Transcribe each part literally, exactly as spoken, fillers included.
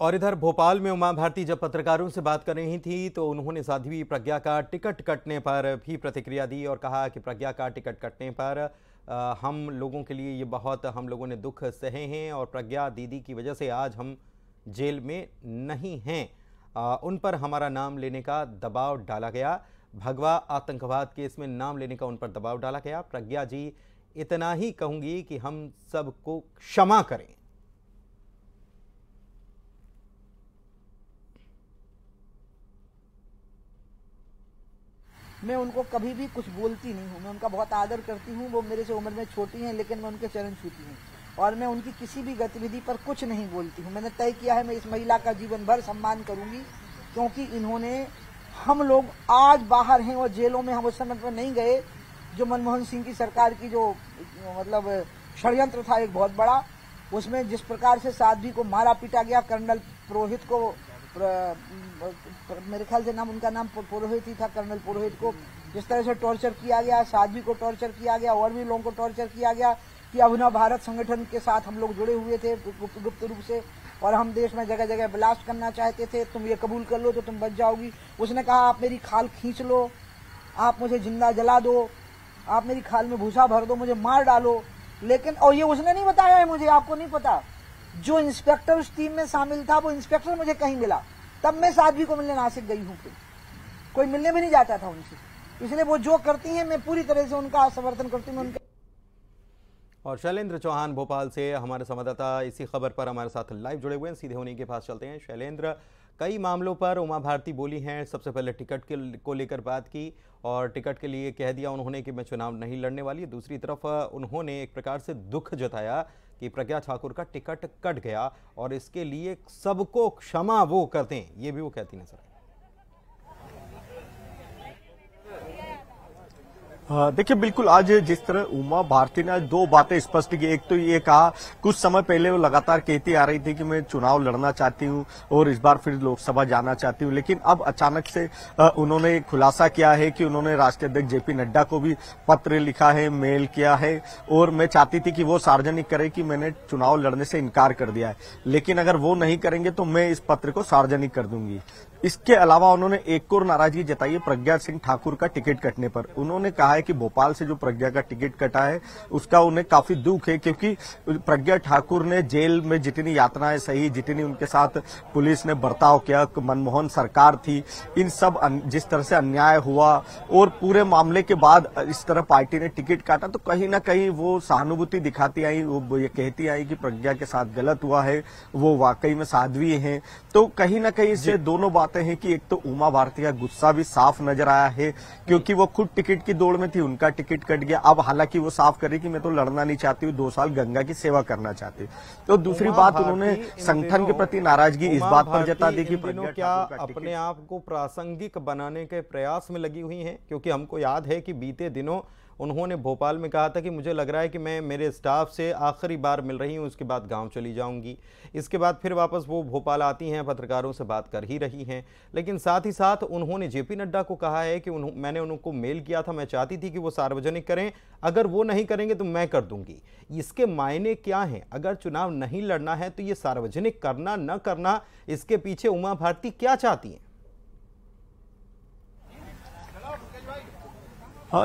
और इधर भोपाल में उमा भारती जब पत्रकारों से बात कर रही थी तो उन्होंने साध्वी प्रज्ञा का टिकट कटने पर भी प्रतिक्रिया दी और कहा कि प्रज्ञा का टिकट कटने पर आ, हम लोगों के लिए ये बहुत हम लोगों ने दुख सहे हैं और प्रज्ञा दीदी की वजह से आज हम जेल में नहीं हैं। आ, उन पर हमारा नाम लेने का दबाव डाला गया, भगवा आतंकवाद केस में नाम लेने का उन पर दबाव डाला गया। प्रज्ञा जी इतना ही कहूँगी कि हम सबको क्षमा करें। मैं उनको कभी भी कुछ बोलती नहीं हूँ, मैं उनका बहुत आदर करती हूँ। वो मेरे से उम्र में छोटी हैं लेकिन मैं उनके चरण छूती हूँ और मैं उनकी किसी भी गतिविधि पर कुछ नहीं बोलती हूँ। मैंने तय किया है मैं इस महिला का जीवन भर सम्मान करूँगी क्योंकि इन्होंने हम लोग आज बाहर हैं और जेलों में हम उस समय पर नहीं गए जो मनमोहन सिंह की सरकार की जो मतलब षड्यंत्र था एक बहुत बड़ा, उसमें जिस प्रकार से साध्वी को मारा पीटा गया, कर्नल पुरोहित को प्र, प्र, मेरे ख्याल से नाम उनका नाम पुरोहित ही था, कर्नल पुरोहित को जिस तरह से टॉर्चर किया गया, साध्वी को टॉर्चर किया गया और भी लोगों को टॉर्चर किया गया कि अभिनव भारत संगठन के साथ हम लोग जुड़े हुए थे गुप्त रूप से और हम देश में जगह जगह ब्लास्ट करना चाहते थे, तुम ये कबूल कर लो तो तुम बच जाओगी। उसने कहा आप मेरी खाल खींच लो, आप मुझे जिंदा जला दो, आप मेरी खाल में भूसा भर दो, मुझे मार डालो। लेकिन और ये उसने नहीं बताया है मुझे, आपको नहीं पता, जो इंस्पेक्टर उस टीम में शामिल था वो इंस्पेक्टर मुझे कहीं मिला, तब मैं साध्वी को मिलने नासिक गई हूँ। कोई मिलने भी नहीं जाता था उनसे, इसलिए वो जो करती हैं मैं पूरी तरह से उनका समर्थन करती हूँ उनका। और शैलेंद्र चौहान भोपाल से हमारे संवाददाता इसी खबर पर हमारे साथ लाइव जुड़े हुए हैं, सीधे होने के पास चलते हैं। शैलेंद्र, कई मामलों पर उमा भारती बोली हैं, सबसे पहले टिकट के को लेकर बात की और टिकट के लिए कह दिया उन्होंने कि मैं चुनाव नहीं लड़ने वाली। दूसरी तरफ उन्होंने एक प्रकार से दुख जताया कि प्रज्ञा ठाकुर का टिकट कट गया और इसके लिए सबको क्षमा वो करते हैं, ये भी वो कहती नजर आई। देखिए बिल्कुल आज जिस तरह उमा भारती ने दो बातें स्पष्ट की, एक तो ये कहा कुछ समय पहले वो लगातार कहती आ रही थी कि मैं चुनाव लड़ना चाहती हूँ और इस बार फिर लोकसभा जाना चाहती हूँ, लेकिन अब अचानक से उन्होंने खुलासा किया है कि उन्होंने राष्ट्रीय अध्यक्ष जेपी नड्डा को भी पत्र लिखा है, मेल किया है और मैं चाहती थी कि वो सार्वजनिक करें कि मैंने चुनाव लड़ने से इनकार कर दिया है, लेकिन अगर वो नहीं करेंगे तो मैं इस पत्र को सार्वजनिक कर दूंगी। इसके अलावा उन्होंने एक और नाराजगी जताई है प्रज्ञा सिंह ठाकुर का टिकट कटने पर। उन्होंने कहा है कि भोपाल से जो प्रज्ञा का टिकट कटा है उसका उन्हें काफी दुख है क्योंकि प्रज्ञा ठाकुर ने जेल में जितनी यातनाएं सही, जितनी उनके साथ पुलिस ने बर्ताव किया, मनमोहन सरकार थी, इन सब जिस तरह से अन्याय हुआ और पूरे मामले के बाद इस तरह पार्टी ने टिकट काटा तो कहीं ना कहीं वो सहानुभूति दिखाती आई, वो ये कहती आई कि प्रज्ञा के साथ गलत हुआ है, वो वाकई में साध्वी है। तो कहीं ना कहीं इससे दोनों बात हैं कि एक तो उमा भारती का गुस्सा भी साफ नजर आया है क्योंकि वो खुद टिकट की दौड़ में थी, उनका टिकट कट गया। अब हालांकि वो साफ कर रही कि मैं तो लड़ना नहीं चाहती हूँ, दो साल गंगा की सेवा करना चाहती हूँ। तो दूसरी बात उन्होंने संगठन के प्रति नाराजगी इस बात पर जता दी कि क्या अपने आप को प्रासंगिक बनाने के प्रयास में लगी हुई है, क्योंकि हमको याद है कि बीते दिनों उन्होंने भोपाल में कहा था कि मुझे लग रहा है कि मैं मेरे स्टाफ से आखिरी बार मिल रही हूं, उसके बाद गांव चली जाऊंगी। इसके बाद फिर वापस वो भोपाल आती हैं, पत्रकारों से बात कर ही रही हैं, लेकिन साथ ही साथ उन्होंने जेपी नड्डा को कहा है कि उन्हों मैंने उनको मेल किया था, मैं चाहती थी कि वो सार्वजनिक करें, अगर वो नहीं करेंगे तो मैं कर दूंगी। इसके मायने क्या हैं? अगर चुनाव नहीं लड़ना है तो ये सार्वजनिक करना न करना, इसके पीछे उमा भारती क्या चाहती हैं?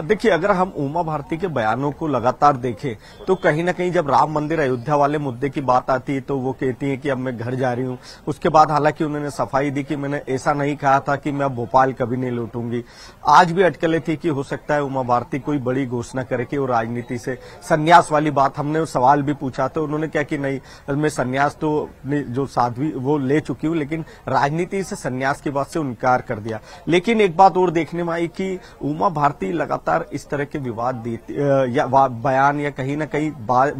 देखिए अगर हम उमा भारती के बयानों को लगातार देखें तो कहीं ना कहीं जब राम मंदिर अयोध्या वाले मुद्दे की बात आती है तो वो कहती हैं कि अब मैं घर जा रही हूँ। उसके बाद हालांकि उन्होंने सफाई दी कि मैंने ऐसा नहीं कहा था कि मैं अब भोपाल कभी नहीं लौटूंगी। आज भी अटकलें थी कि हो सकता है उमा भारती कोई बड़ी घोषणा करे कि वो राजनीति से संन्यास वाली बात, हमने सवाल भी पूछा तो उन्होंने कहा कि नहीं मैं संन्यास तो जो साध्वी वो ले चुकी हूँ, लेकिन राजनीति से संन्यास की बात से इनकार कर दिया। लेकिन एक बात और देखने में आई कि उमा भारती इस तरह के विवाद देती या बयान या कहीं ना कहीं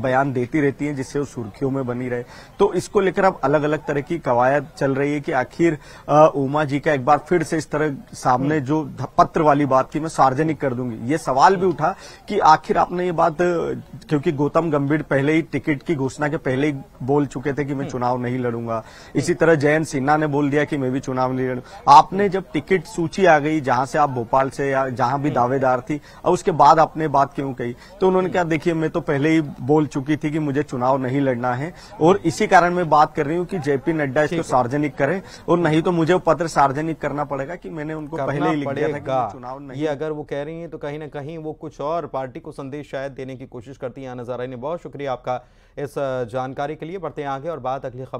बयान देती रहती है जिससे वो सुर्खियों में बनी रहे। तो इसको लेकर अब अलग अलग तरह की कवायद चल रही है कि आखिर उमा जी का एक बार फिर से इस तरह सामने जो पत्र वाली बात थी मैं सार्वजनिक कर दूंगी, ये सवाल भी उठा कि आखिर आपने ये बात, क्योंकि गौतम गंभीर पहले ही टिकट की घोषणा के पहले ही बोल चुके थे कि मैं चुनाव नहीं लड़ूंगा, इसी तरह जयंत सिन्हा ने बोल दिया कि मैं भी चुनाव नहीं लड़ूंगा। आपने जब टिकट सूची आ गई जहां से आप भोपाल से या जहां भी दावेदार थी, और उसके बाद आपने बात क्यों कही? तो उन्होंने कहा देखिए मैं तो पहले ही बोल चुकी थी कि मुझे चुनाव नहीं लड़ना है, और इसी कारण मैं बात कर रही हूँ कि जेपी नड्डा इसको सार्वजनिक करें, और नहीं तो मुझे पत्र सार्वजनिक करना पड़ेगा कि मैंने उनको पहले ही लिख दिया था कि चुनाव नहीं। ये अगर वो कह रही है तो कहीं ना कहीं वो कुछ और पार्टी को संदेश शायद देने की कोशिश करती है नजर आ रही है। बहुत शुक्रिया आपका इस जानकारी के लिए। बढ़ते हैं आगे और बात अगली खबर